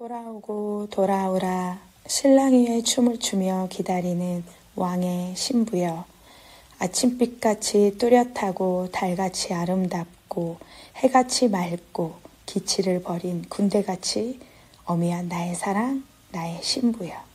돌아오고 돌아오라, 신랑이의 춤을 추며 기다리는 왕의 신부여, 아침빛같이 뚜렷하고 달같이 아름답고 해같이 맑고 기치를 버린 군대같이 어미한 나의 사랑, 나의 신부여.